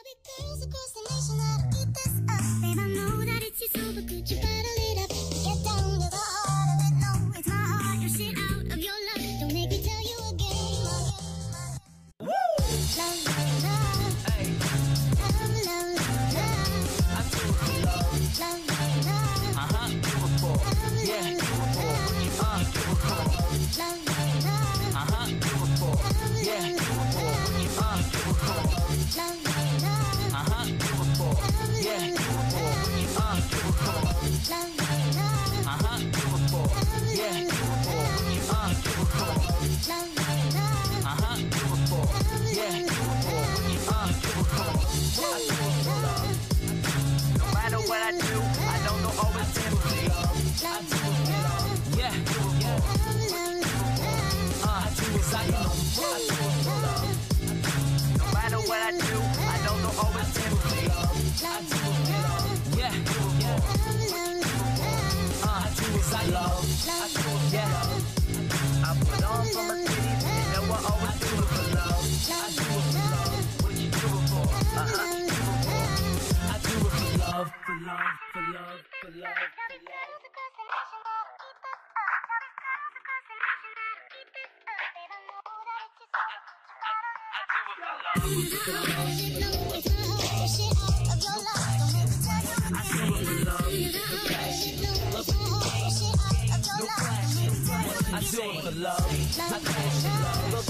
I do it for love, I do it for love.